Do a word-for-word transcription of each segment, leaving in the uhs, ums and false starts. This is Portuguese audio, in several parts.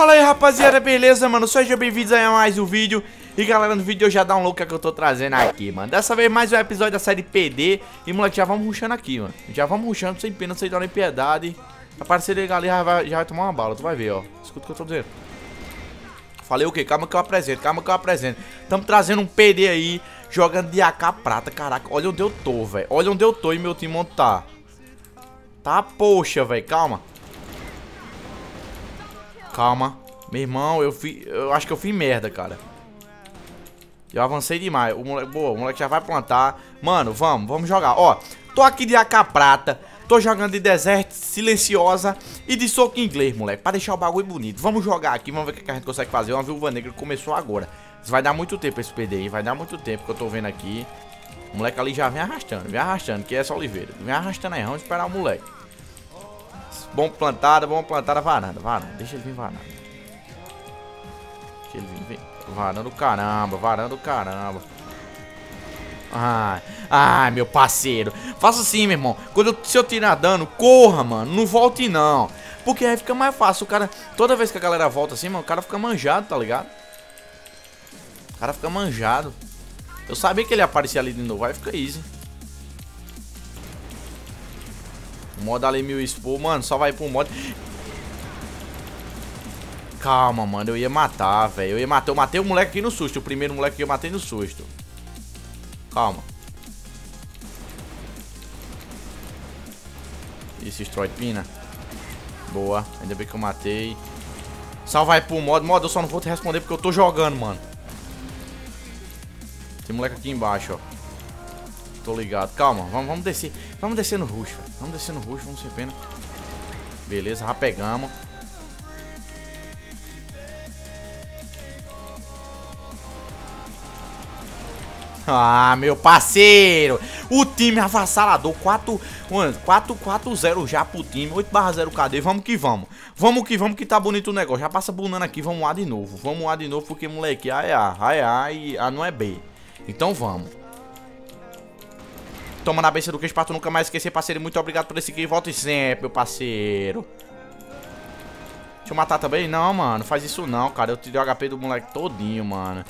Fala aí, rapaziada, beleza, mano? Sejam bem-vindos a mais um vídeo. E galera, no vídeo eu já dá um louco que eu tô trazendo aqui, mano. Dessa vez mais um episódio da série P D. E moleque, já vamos rushando aqui, mano. Já vamos rushando sem pena, sem dar nem piedade. A parceria ali já vai, já vai tomar uma bala, tu vai ver, ó. Escuta o que eu tô dizendo. Falei o quê? Calma que eu apresento, calma que eu apresento. Tamo trazendo um P D aí, jogando de A K prata, caraca. Olha onde eu tô, velho. Olha onde eu tô e meu time onde tá. Tá, poxa, velho, calma. Calma, meu irmão, eu fi, eu acho que eu fiz merda, cara. Eu avancei demais. O moleque, boa, o moleque já vai plantar. Mano, vamos, vamos jogar. Ó, tô aqui de A K prata, tô jogando de deserto, silenciosa e de soco inglês, moleque, pra deixar o bagulho bonito. Vamos jogar aqui, vamos ver o que a gente consegue fazer. Uma viúva negra começou agora. Isso vai dar muito tempo esse P D aí, vai dar muito tempo que eu tô vendo aqui. O moleque ali já vem arrastando, vem arrastando, que é essa Oliveira. Vem arrastando aí, vamos esperar o moleque. Bom plantada, bom plantada, varanda, varanda. Deixa ele vir, varanda. Deixa ele vir, vem. Varanda do caramba, varanda do caramba. Ai, ai, meu parceiro. Faça assim, meu irmão. Quando eu, se eu tirar dano, corra, mano. Não volte, não. Porque aí fica mais fácil. O cara, toda vez que a galera volta assim, mano, o cara fica manjado, tá ligado? O cara fica manjado. Eu sabia que ele aparecia ali de novo. Vai ficar easy. Moda ali mil expor, mano, só vai pro mod. Calma, mano, eu ia matar, velho. Eu ia matar, eu matei o moleque aqui no susto. O primeiro moleque que eu matei no susto. Calma. Isso, destrói pina. Boa, ainda bem que eu matei. Só vai pro mod. Moda, eu só não vou te responder porque eu tô jogando, mano. Tem moleque aqui embaixo, ó. Tô ligado, calma, vamos, vamos descer. Vamos descer no rush, velho. Vamos descer no rush, vamos ser pena. Beleza, já pegamos. Ah, meu parceiro. O time avassalador, quatro a zero já pro time, oito a zero K D, vamos que vamos. Vamos que vamos que tá bonito o negócio. Já passa bunando aqui, vamos lá de novo. Vamos lá de novo porque, moleque, A é A, A é A e A não é B. Então vamos. Toma na beça do queijo pra tu nunca mais esquecer, parceiro. Muito obrigado por esse aqui. Volte sempre, meu parceiro. Deixa eu matar também? Não, mano. Faz isso não, cara. Eu tirei o H P do moleque todinho, mano.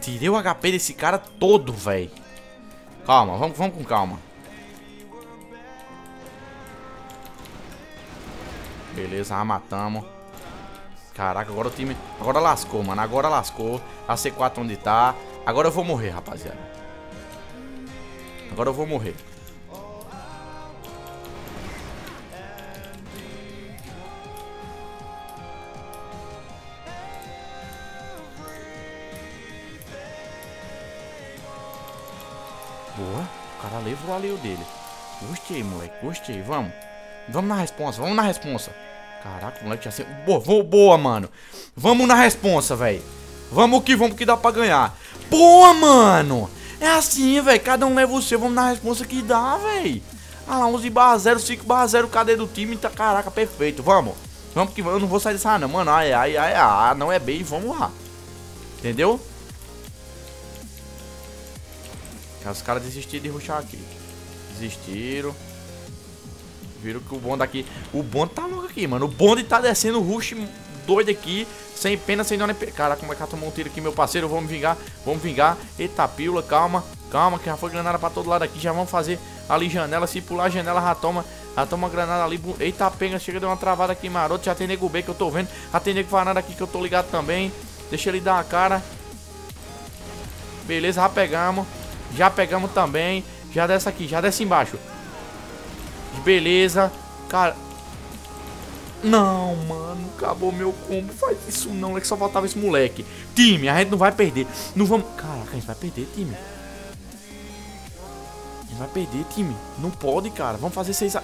Tirei o H P desse cara todo, velho. Calma. Vamos, vamos com calma. Beleza. Já matamos. Caraca. Agora o time... Agora lascou, mano. Agora lascou. A C quatro onde tá. Agora eu vou morrer, rapaziada. Agora eu vou morrer. Boa. O cara levou ali o dele. Gostei, moleque. Gostei. Vamos. Vamos na responsa. Vamos na responsa. Caraca, o moleque já se... Boa, boa, mano. Vamos na responsa, velho. Vamos que vamos que dá pra ganhar. Boa, mano. É assim, velho, cada um leva o seu, vamos na resposta que dá, velho. Ah lá, onze a zero, cinco a zero, cadê do time, tá, caraca, perfeito, vamos. Vamos que eu não vou sair dessa não, mano, ai, ai, ai, ai, não é bem, vamos lá. Entendeu? Os caras desistiram de rushar aqui. Desistiram. Viram que o bonde aqui, o bonde tá louco aqui, mano, o bonde tá descendo o rush doido aqui, sem pena, sem dona. Caraca, como é que ela tomou um tiro aqui, meu parceiro? Vamos vingar, vamos vingar. Eita, pílula, calma, calma, que já foi granada pra todo lado aqui. Já vamos fazer ali janela. Se pular a janela, já toma, já toma granada ali. Eita, pega, chega, deu uma travada aqui, maroto. Já tem nego B que eu tô vendo. Já tem nego varanda aqui que eu tô ligado também. Deixa ele dar a cara. Beleza, já pegamos. Já pegamos também. Já desce aqui, já desce embaixo. Beleza, cara. Não, mano, acabou meu combo. Faz isso não, é que só faltava esse moleque. Time, a gente não vai perder. Não vamos... Caraca, a gente vai perder, time. A gente vai perder, time. Não pode, cara, vamos fazer seis a...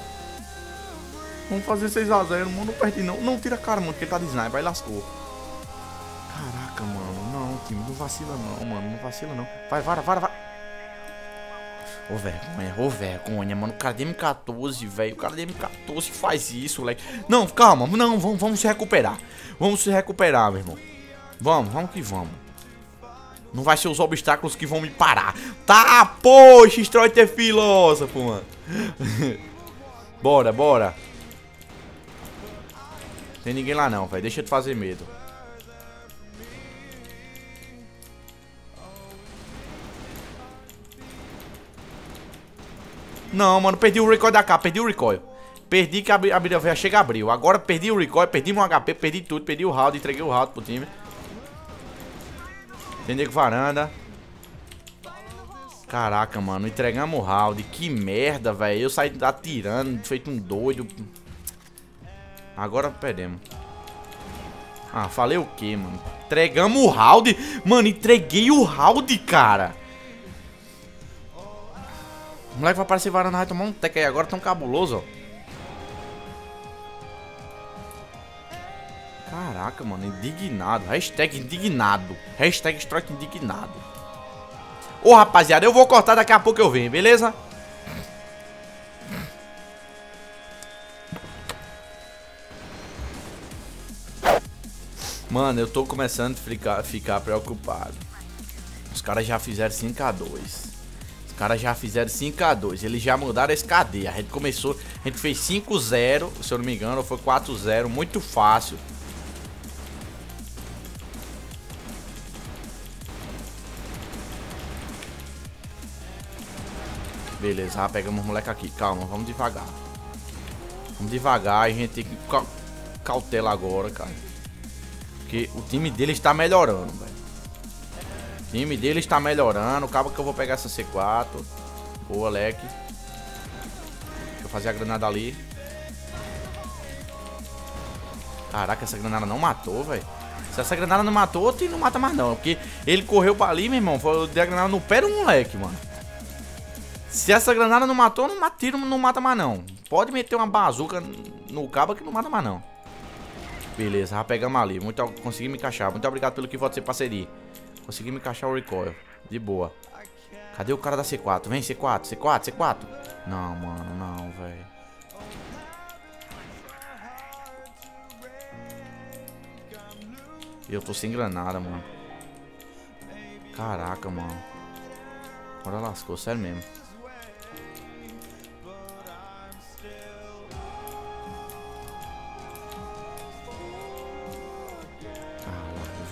Vamos fazer seis a zero, mano, não perde não. Não, tira a cara, mano, que ele tá de sniper, vai lascou. Caraca, mano, não, time, não vacila não, mano, não vacila não. Vai, vara, vara, vara. Ô vergonha, ô vergonha, mano. O cara de M quatorze, velho. O cara de M quatorze faz isso, moleque. Não, calma, não, vamos, vamos se recuperar. Vamos se recuperar, meu irmão. Vamos, vamos que vamos. Não vai ser os obstáculos que vão me parar. Tá, poxa, Stroiter é filósofo, mano. Bora, bora. Tem ninguém lá não, velho. Deixa eu te fazer medo. Não, mano, perdi o recoil da A K, perdi o recoil. Perdi que a mira chega e abriu. Agora perdi o recoil, perdi meu H P, perdi tudo. Perdi o round, entreguei o round pro time. Entendeu? Com varanda. Caraca, mano, entregamos o round. Que merda, velho. Eu saí atirando, feito um doido. Agora perdemos. Ah, falei o quê, mano? Entregamos o round. Mano, entreguei o round, cara. O moleque vai aparecer varanda, vai tomar um tec aí. Agora tão cabuloso, ó. Caraca, mano, indignado. Hashtag indignado. Hashtag strike indignado. Ô, rapaziada, eu vou cortar, daqui a pouco eu venho, beleza? Mano, eu tô começando a ficar, ficar preocupado. Os caras já fizeram cinco a dois. Os caras já fizeram cinco a dois. Eles já mudaram esse cadeia. A gente começou, a gente fez cinco a zero, se eu não me engano, ou foi quatro a zero, muito fácil. Beleza, ah, pegamos os moleques aqui. Calma, vamos devagar. Vamos devagar, a gente tem que ca cautela agora, cara. Porque o time dele está melhorando, velho. O time dele está melhorando. Acaba que eu vou pegar essa C quatro. Boa, leque. Deixa eu fazer a granada ali. Caraca, essa granada não matou, velho. Se essa granada não matou, o time não mata mais não. Porque ele correu pra ali, meu irmão. Eu dei a granada no pé do moleque, mano. Se essa granada não matou, não mata, não mata mais não. Pode meter uma bazuca no cabo que não mata mais não. Beleza, já pegamos ali. Muito, consegui me encaixar. Muito obrigado pelo que você parceria. Consegui me encaixar o recoil. De boa. Cadê o cara da C quatro? Vem, C quatro, C quatro, C quatro. Não, mano, não, velho. Eu tô sem granada, mano. Caraca, mano. Agora lascou, sério mesmo.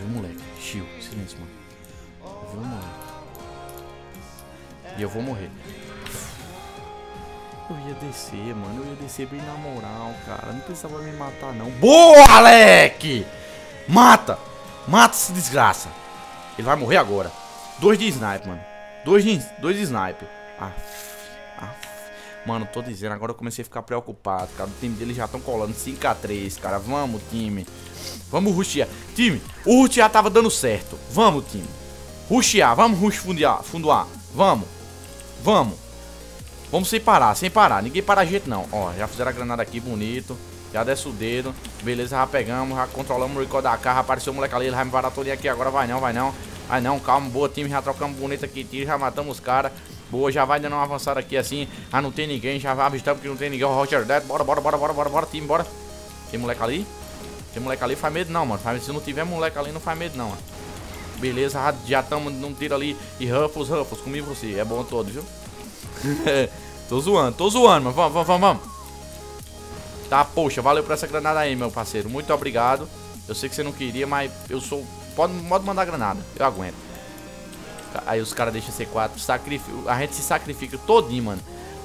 Moleque, chill, silêncio, mano. Eu vou morrer. E eu vou morrer. Eu ia descer, mano. Eu ia descer bem na moral, cara. Não precisava me matar, não. Boa, Alec! Mata! Mata esse desgraça. Ele vai morrer agora. Dois de sniper, mano. Dois de, dois de sniper. Ah, ah. Mano, tô dizendo. Agora eu comecei a ficar preocupado, cara. O time dele já estão colando cinco a três, cara. Vamos, time. Vamos rushear. Time, o rushear tava dando certo. Vamos, time. Rushear, vamos rushear, fundoar. Vamos. Vamos. Vamos sem parar, sem parar. Ninguém para a gente, não. Ó, já fizeram a granada aqui, bonito. Já desce o dedo. Beleza, já pegamos, já controlamos o record da carro. Apareceu o moleque ali, ele vai me varar todo aqui agora. Vai não, vai não. Vai não, calma. Boa, time. Já trocamos bonito aqui, tiro. Já matamos os caras. Boa, já vai dando uma avançada aqui assim. Ah, não tem ninguém. Já vai avistando porque não tem ninguém. O Roger Dead. Bora, bora, bora, bora, bora, bora, time, bora. Tem moleque ali. Tem moleque ali, faz medo não, mano. Se não tiver moleque ali, não faz medo não, mano. Beleza, já estamos num tiro ali. E Ruffles, Ruffles, comigo você. É bom todo, viu? Tô zoando, tô zoando, mano. Vamos, vamos, vamos, vamos. Tá, poxa, valeu por essa granada aí, meu parceiro. Muito obrigado. Eu sei que você não queria, mas eu sou... Pode, pode mandar granada, eu aguento. Aí os caras deixam C quatro. Sacrif... A gente se sacrifica todinho, mano.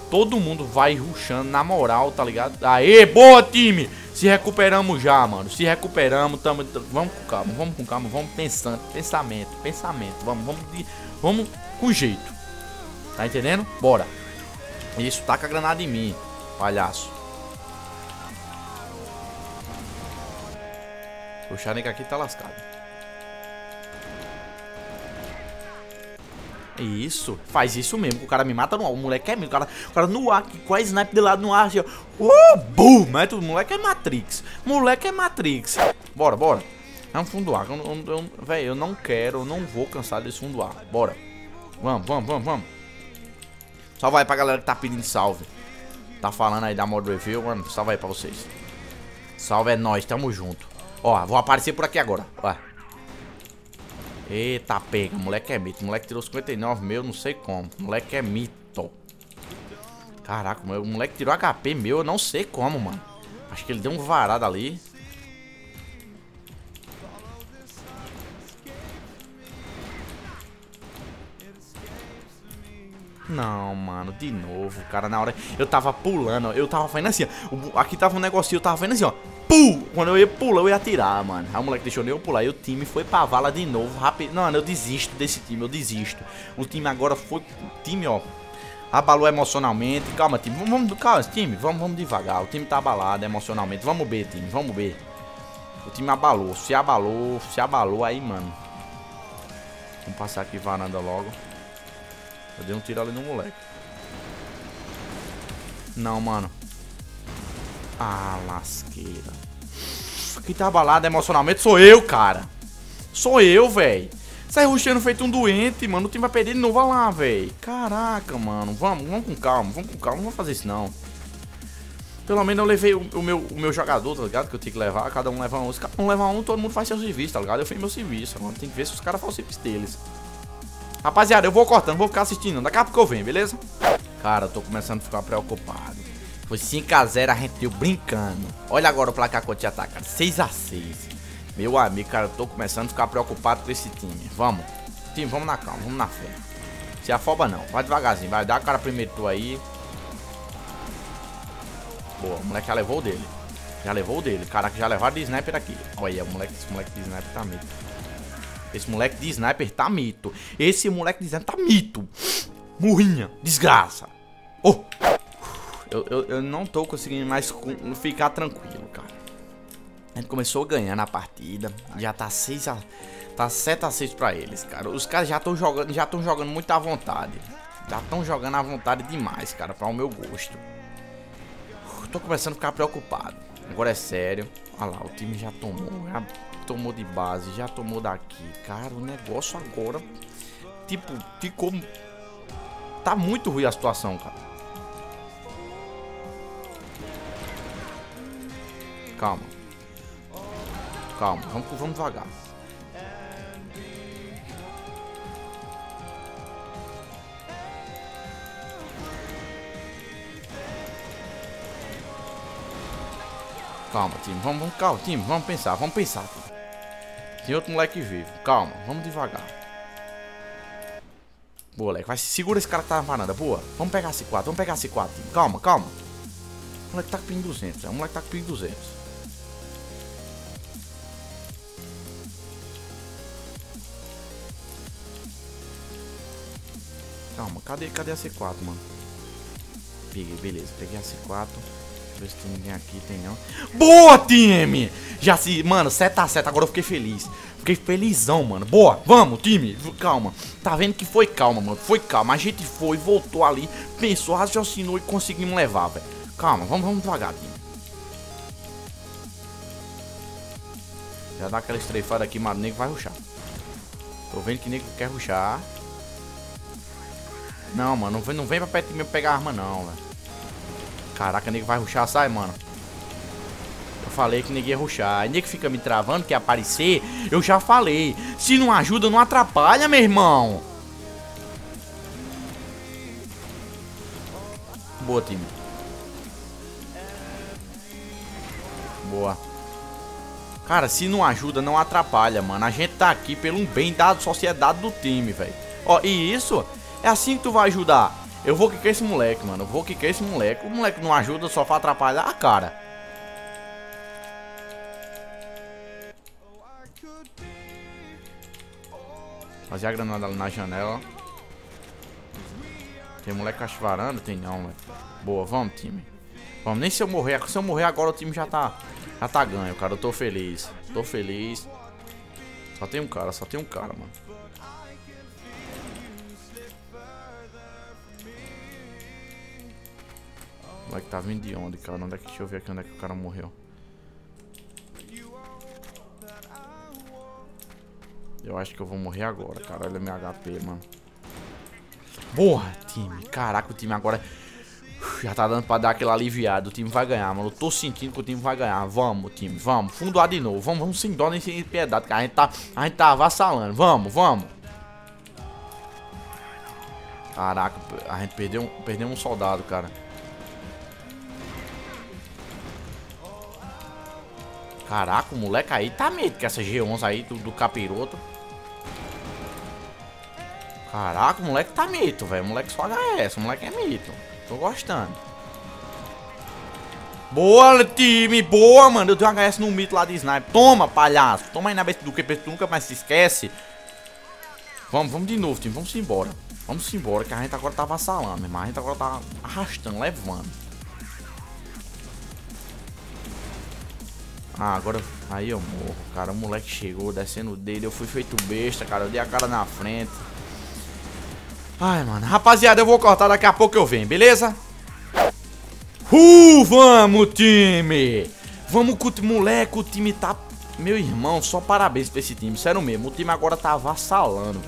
Todo mundo vai rushando na moral, tá ligado? Aê, boa, time! Se recuperamos já, mano. Se recuperamos, tamo... Vamos com calma, vamos com calma, vamos pensando. Pensamento, pensamento. Vamos, vamos, vamos com jeito. Tá entendendo? Bora. Isso, taca a granada em mim, palhaço. O Xarenga aqui tá lascado. Isso, faz isso mesmo, o cara me mata no ar, o moleque é mesmo, o cara, o cara no ar, com a sniper de lado no ar, assim, ó, uh, boom, mas o moleque é Matrix, moleque é Matrix, bora, bora, é um fundo ar, velho, eu não quero, eu não vou cansar desse fundo ar, bora, vamos, vamos, vamos, vamos, salve aí pra galera que tá pedindo salve, tá falando aí da mod review, mano, salve aí pra vocês, salve é nóis, tamo junto, ó, vou aparecer por aqui agora, ó. Eita, pega, moleque é mito. Moleque tirou cinquenta e nove meu, não sei como. Moleque é mito. Caraca, o moleque tirou H P meu, eu não sei como, mano. Acho que ele deu um varado ali. Não, mano, de novo, cara, na hora eu tava pulando, eu tava fazendo assim, ó, aqui tava um negocinho, eu tava fazendo assim, ó, pum, quando eu ia pular, eu ia atirar, mano. Aí o moleque deixou nem eu pular, e o time foi pra vala de novo, rápido. Não, eu desisto desse time, eu desisto. O time agora foi, o time, ó, abalou emocionalmente. Calma, time, vamos, calma, time, vamos, vamos devagar, o time tá abalado emocionalmente, vamos ver, time, vamos ver. O time abalou, se abalou, se abalou aí, mano. Vamos passar aqui varanda logo. Eu dei um tiro ali no moleque. Não, mano. Ah, lasqueira. Quem tá abalado emocionalmente sou eu, cara. Sou eu, velho. Sai rushando feito um doente, mano. O time vai perder de novo lá, velho. Caraca, mano. Vamos, vamos com calma. Vamos com calma. Não vou fazer isso, não. Pelo menos eu levei o, o, meu, o meu jogador, tá ligado? Que eu tinha que levar. Cada um leva um. Se cada um leva um, todo mundo faz seu serviço, tá ligado? Eu fiz meu serviço. Agora tem que ver se os caras fazem o serviço deles. Rapaziada, eu vou cortando, vou ficar assistindo. Daqui a pouco eu venho, beleza? Cara, eu tô começando a ficar preocupado. Foi cinco a zero, a gente deu brincando. Olha agora o placar que eu tinha atacado, seis a seis. Meu amigo, cara, eu tô começando a ficar preocupado com esse time. Vamos, time, vamos na calma, vamos na fé. Se afoba não, vai devagarzinho. Vai dar o cara primeiro tu aí. Boa, o moleque já levou o dele. Já levou o dele, caraca, já levaram de sniper aqui. Olha, o moleque, esse moleque de sniper tá meio... Esse moleque de sniper tá mito. Esse moleque de sniper tá mito. Murrinha, desgraça. Oh. eu, eu, eu não tô conseguindo mais ficar tranquilo, cara. A gente começou ganhando a partida. Já tá seis a... Tá sete a seis pra eles, cara. Os caras já estão jogando, já estão jogando muito à vontade. Já estão jogando à vontade demais, cara, pra o meu gosto. Tô começando a ficar preocupado. Agora é sério. Olha lá, o time já tomou, já... tomou de base, já tomou daqui. Cara, o negócio agora, tipo, ficou... Tá muito ruim a situação, cara. Calma. Calma, vamos, vamos devagar. Calma, time, vamos, vamos, calma, time, vamos pensar, vamos pensar, time. Tem outro moleque vivo. Calma, vamos devagar. Boa, moleque. Vai, segura esse cara que tá na varanda. Boa. Vamos pegar C quatro. Vamos pegar C quatro. Time. Calma, calma. O moleque tá com ping duzentos. O moleque tá com ping duzentos. Calma. Cadê, cadê a C quatro, mano? Peguei, beleza. Peguei a C quatro. Deixa eu ver se tem ninguém aqui. Tem não. Boa, time! Já se... Mano, sete a sete. Agora eu fiquei feliz. Fiquei felizão, mano. Boa, vamos, time. Calma. Tá vendo que foi calma, mano. Foi calma. A gente foi, voltou ali, pensou, raciocinou e conseguimos levar, velho. Calma, vamos, vamos devagar, time. Já dá aquela estreifada aqui, mano. O nego vai rushar. Tô vendo que o nego quer rushar. Não, mano. Não vem, não vem pra perto de mim pegar arma, não, velho. Caraca, o nego vai rushar. Sai, mano. Eu falei que ninguém ia rushar. E nego fica me travando, que aparecer. Eu já falei. Se não ajuda, não atrapalha, meu irmão. Boa, time. Boa. Cara, se não ajuda, não atrapalha, mano. A gente tá aqui pelo bem da sociedade do time, velho. Ó, e isso é assim que tu vai ajudar. Eu vou quicar esse moleque, mano. Eu vou quicar esse moleque. O moleque não ajuda, só pra atrapalhar a cara. Fazer a granada ali na janela. Tem moleque cachovarando? Tem não, velho. Boa, vamos, time. Vamos, nem se eu morrer. Se eu morrer agora o time já tá, já tá ganho, cara. Eu tô feliz. Tô feliz. Só tem um cara, só tem um cara, mano. O moleque tá vindo de onde, cara? Onde é que... Deixa eu ver aqui onde é que o cara morreu. Eu acho que eu vou morrer agora, cara. Olha meu H P, mano. Porra, time. Caraca, o time agora já tá dando pra dar aquela aliviada. O time vai ganhar, mano. Eu tô sentindo que o time vai ganhar. Vamos, time. Vamos. Fundo A de novo. Vamos, vamos sem dó nem sem piedade, cara. A gente tá, a gente tá avassalando. Vamos, vamos. Caraca, a gente perdeu um, perdeu um soldado, cara. Caraca, o moleque aí tá medo com essa G onze aí do, do capiroto. Caraca, o moleque tá mito, velho. O moleque só H S, o moleque é mito. Tô gostando. Boa, time, boa, mano. Eu dei um H S no mito lá de sniper. Toma, palhaço. Toma aí na besta do que tu nunca mais se esquece. Vamos, vamos de novo, time. Vamos embora. Vamos embora, que a gente agora tá avassalando, irmão. A gente agora tá arrastando, levando. Ah, agora... Aí eu morro, cara. O moleque chegou descendo dele. Eu fui feito besta, cara. Eu dei a cara na frente. Ai, mano. Rapaziada, eu vou cortar. Daqui a pouco eu venho, beleza? Uh, vamos, time! Vamos com o moleque. O time tá... Meu irmão, só parabéns pra esse time. Sério mesmo. O time agora tá avassalando.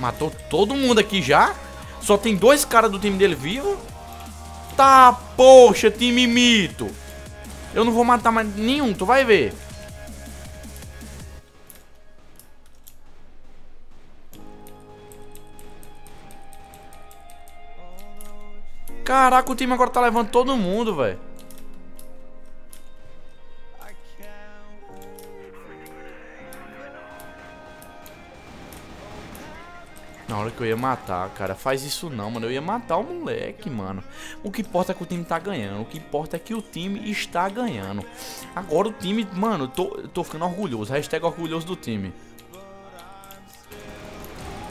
Matou todo mundo aqui já. Só tem dois caras do time dele vivo. Tá, poxa, time mito. Eu não vou matar mais nenhum, tu vai ver. Caraca, o time agora tá levando todo mundo, velho. Na hora que eu ia matar, cara, faz isso não, mano. Eu ia matar o moleque, mano. O que importa é que o time tá ganhando. O que importa é que o time está ganhando. Agora o time, mano, eu tô, eu tô ficando orgulhoso. Hashtag orgulhoso do time.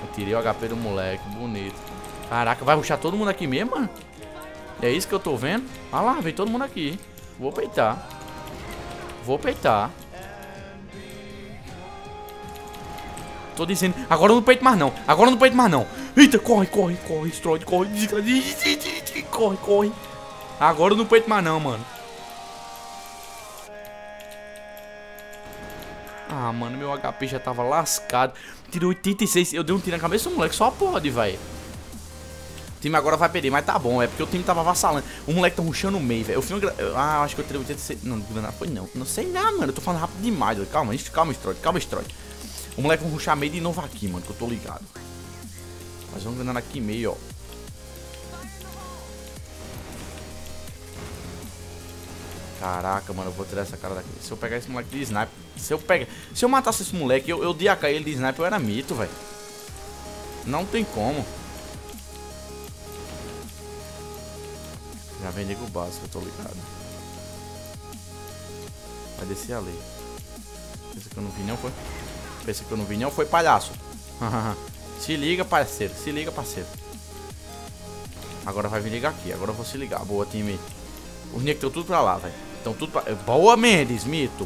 Eu tirei o H P do moleque, bonito. Caraca, vai rushar todo mundo aqui mesmo, mano? É isso que eu tô vendo. Ah lá, veio todo mundo aqui. Vou peitar. Vou peitar. Tô dizendo, agora eu não peito mais não, agora eu não peito mais não. Eita, corre, corre, corre, destrói, corre, corre, corre. Agora eu não peito mais não, mano. Ah, mano, meu H P já tava lascado. Tirei oitenta e seis, eu dei um tiro na cabeça do moleque, só pode, velho. O time agora vai perder, mas tá bom, é porque o time tava avassalando. O moleque tá rushando o meio, velho. Ah, acho que eu tirei oitenta e seis, não, não foi não, não sei lá, mano, eu tô falando rápido demais, véio. Calma, calma, destrói, calma, destrói. O moleque vai rushar meio de novo aqui, mano, que eu tô ligado. Mas vamos ganhando aqui meio, ó. Caraca, mano, eu vou tirar essa cara daqui. Se eu pegar esse moleque de sniper... Se eu pegar... Se eu matasse esse moleque, eu, eu dei a cair ele de sniper, eu era mito, velho. Não tem como. Já vem nego básico, eu tô ligado. Vai descer ali. Esse que eu não vi não foi... Esse que eu não vi não foi, palhaço. Se liga, parceiro. Se liga, parceiro. Agora vai me ligar aqui. Agora eu vou se ligar. Boa, time. Os negros estão tudo pra lá, velho. Estão tudo pra... Boa, Mendes, mito.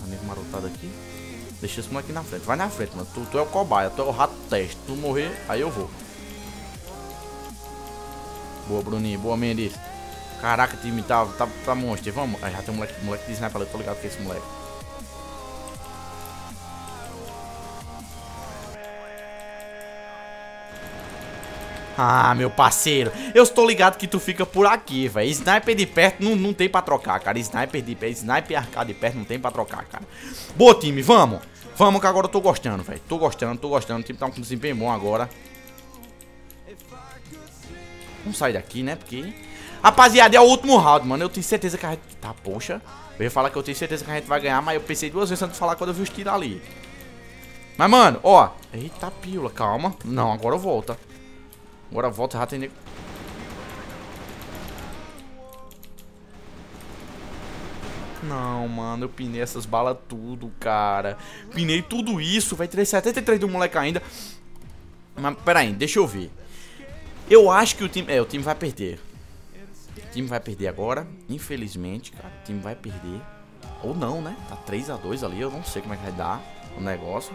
Tá nego marotado aqui. Deixa esse moleque na frente. Vai na frente, mano. Tu, tu é o cobaia. Tu é o rato teste. Tu morrer, aí eu vou. Boa, Bruninho. Boa, Mendes. Caraca, time tá, tá, tá monstro. Vamos. Ah, já tem um moleque, moleque de sniper ali. Tô ligado que é esse moleque. Ah, meu parceiro. Eu estou ligado que tu fica por aqui, velho. Sniper de perto não, não tem pra trocar, cara. Sniper de perto, sniper arcado de perto não tem pra trocar, cara. Boa, time. Vamos. Vamos que agora eu tô gostando, velho. Tô gostando, tô gostando. O time tá com um desempenho bom agora. Vamos sair daqui, né? Porque... Rapaziada, é o último round, mano. Eu tenho certeza que a gente... Tá, poxa. Eu ia falar que eu tenho certeza que a gente vai ganhar, mas eu pensei duas vezes antes de falar quando eu vi os tiros ali. Mas, mano, ó. Eita, pílula, calma. Não, agora eu volto. Agora eu volto, já tem... Não, mano, eu pinei essas balas tudo, cara. Pinei tudo isso, vai três setenta e três do moleque ainda. Mas, pera aí, deixa eu ver. Eu acho que o time... É, o time vai perder. O time vai perder agora, infelizmente, cara. O time vai perder. Ou não, né? Tá três a dois ali, eu não sei como é que vai dar o negócio.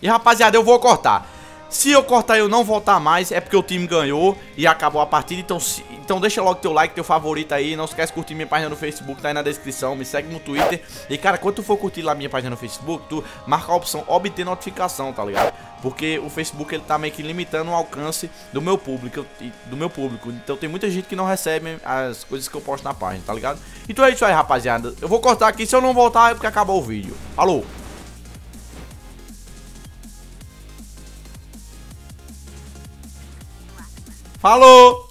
E, rapaziada, eu vou cortar. Se eu cortar e eu não voltar mais, é porque o time ganhou e acabou a partida. Então, se... então deixa logo teu like, teu favorito aí. Não esquece de curtir minha página no Facebook, tá aí na descrição. Me segue no Twitter. E, cara, quando tu for curtir lá minha página no Facebook, tu marca a opção obter notificação, tá ligado? Porque o Facebook, ele tá meio que limitando o alcance do meu público. Do meu público. Então tem muita gente que não recebe as coisas que eu posto na página, tá ligado? Então é isso aí, rapaziada. Eu vou cortar aqui. Se eu não voltar, é porque acabou o vídeo. Alô! Falou!